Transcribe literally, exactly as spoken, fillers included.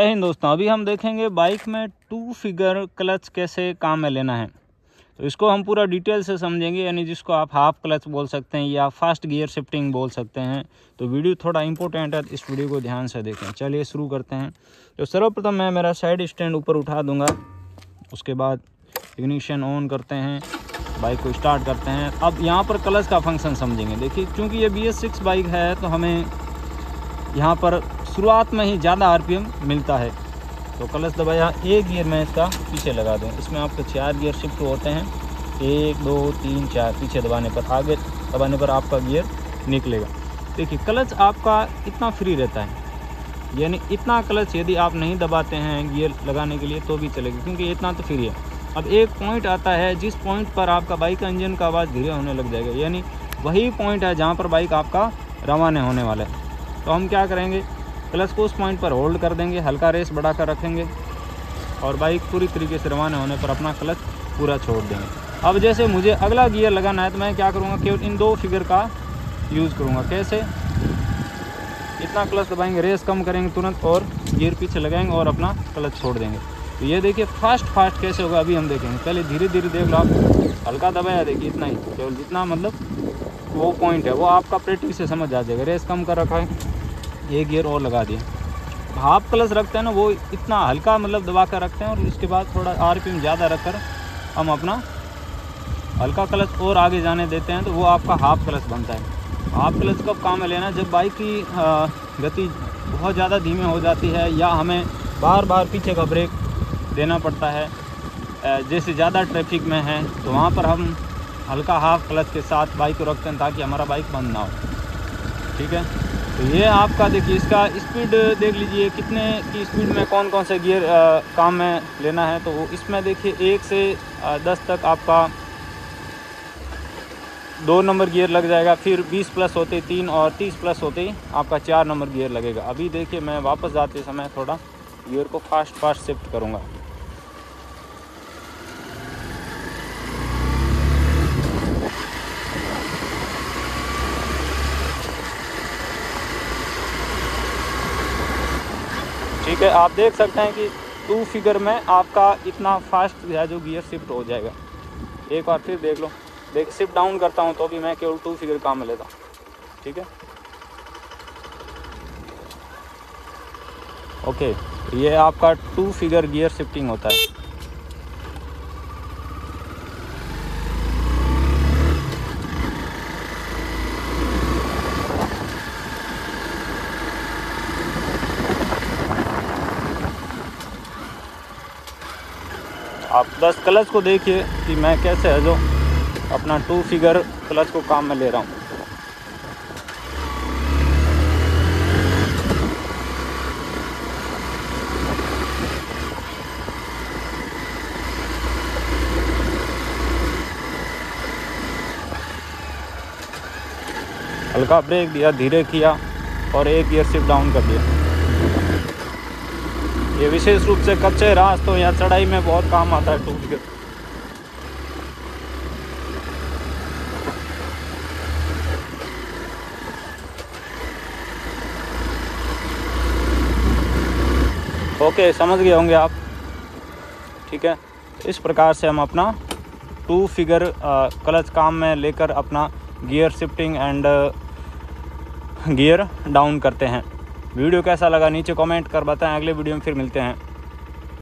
जय हिंद दोस्तों, अभी हम देखेंगे बाइक में टू फिगर क्लच कैसे काम में लेना है। तो इसको हम पूरा डिटेल से समझेंगे, यानी जिसको आप हाफ क्लच बोल सकते हैं या फास्ट गियर शिफ्टिंग बोल सकते हैं। तो वीडियो थोड़ा इंपॉर्टेंट है, इस वीडियो को ध्यान से देखें। चलिए शुरू करते हैं। तो सर्वप्रथम मैं मेरा साइड स्टैंड ऊपर उठा दूंगा, उसके बाद इग्निशन ऑन करते हैं, बाइक को स्टार्ट करते हैं। अब यहाँ पर क्लच का फंक्शन समझेंगे। देखिए, चूँकि ये बी एस सिक्स बाइक है तो हमें यहाँ पर शुरुआत में ही ज़्यादा आरपीएम मिलता है। तो क्लच दबाया, एक गियर में इसका पीछे लगा दूँ। इसमें आपको चार गियर शिफ्ट होते हैं, एक दो तीन चार। पीछे दबाने पर, आगे दबाने पर आपका गियर निकलेगा। देखिए, क्लच आपका इतना फ्री रहता है, यानी इतना क्लच यदि आप नहीं दबाते हैं गियर लगाने के लिए तो भी चलेगा, क्योंकि इतना तो फ्री है। अब एक पॉइंट आता है जिस पॉइंट पर आपका बाइक का इंजन का आवाज़ धीरे होने लग जाएगा, यानी वही पॉइंट है जहाँ पर बाइक आपका रवाना होने वाला है। तो हम क्या करेंगे, क्लच को उस पॉइंट पर होल्ड कर देंगे, हल्का रेस बढ़ा कर रखेंगे और बाइक पूरी तरीके से रवाना होने पर अपना क्लच पूरा छोड़ देंगे। अब जैसे मुझे अगला गियर लगाना है तो मैं क्या करूँगा, केवल इन दो फिगर का यूज़ करूँगा। कैसे, इतना क्लच दबाएंगे, रेस कम करेंगे तुरंत और गियर पीछे लगाएंगे और अपना क्लच छोड़ देंगे। तो ये देखिए फास्ट फास्ट कैसे होगा, अभी हम देखेंगे। पहले धीरे धीरे देख लो आप, हल्का दबाया, देखिए इतना ही, केवल जितना मतलब वो पॉइंट है वो आपका प्रैक्टिस से समझ आ जाएगा। रेस कम कर रखा है, ये गियर और लगा दिए। हाफ क्लच रखते हैं ना, वो इतना हल्का मतलब दबा कर रखते हैं और उसके बाद थोड़ा आरपीएम ज़्यादा रखकर हम अपना हल्का क्लच और आगे जाने देते हैं, तो वो आपका हाफ क्लच बनता है। हाफ क्लच कब काम में लेना, जब बाइक की गति बहुत ज़्यादा धीमे हो जाती है या हमें बार बार पीछे का ब्रेक देना पड़ता है, जैसे ज़्यादा ट्रैफिक में है, तो वहाँ पर हम हल्का हाफ क्लच के साथ बाइक को रखते हैं ताकि हमारा बाइक बंद ना हो। ठीक है, तो ये आपका देखिए इसका स्पीड देख लीजिए, कितने की स्पीड में कौन कौन से गियर आ, काम में लेना है। तो वो इसमें देखिए एक से आ, दस तक आपका दो नंबर गियर लग जाएगा, फिर बीस प्लस होते तीन और तीस प्लस होते ही आपका चार नंबर गियर लगेगा। अभी देखिए मैं वापस जाते समय थोड़ा गियर को फास्ट फास्ट शिफ्ट करूँगा। ठीक है, आप देख सकते हैं कि टू फिगर में आपका इतना फास्ट है जो गियर शिफ्ट हो जाएगा। एक बार फिर देख लो, देख शिफ्ट डाउन करता हूं तो भी मैं केवल टू फिगर काम में लेता हूं। ठीक है, ओके, ये आपका टू फिगर गियर शिफ्टिंग होता है। आप दस क्लच को देखिए कि मैं कैसे है जो अपना टू फिगर क्लच को काम में ले रहा हूँ। हल्का ब्रेक दिया, धीरे किया और एक गियर शिफ्ट डाउन कर दिया। ये विशेष रूप से कच्चे रास्तों या चढ़ाई में बहुत काम आता है टू फिगर। ओके, समझ गए होंगे आप। ठीक है, इस प्रकार से हम अपना टू फिगर क्लच काम में लेकर अपना gear shifting and gear down करते हैं। वीडियो कैसा लगा नीचे कमेंट कर बताएं। अगले वीडियो में फिर मिलते हैं।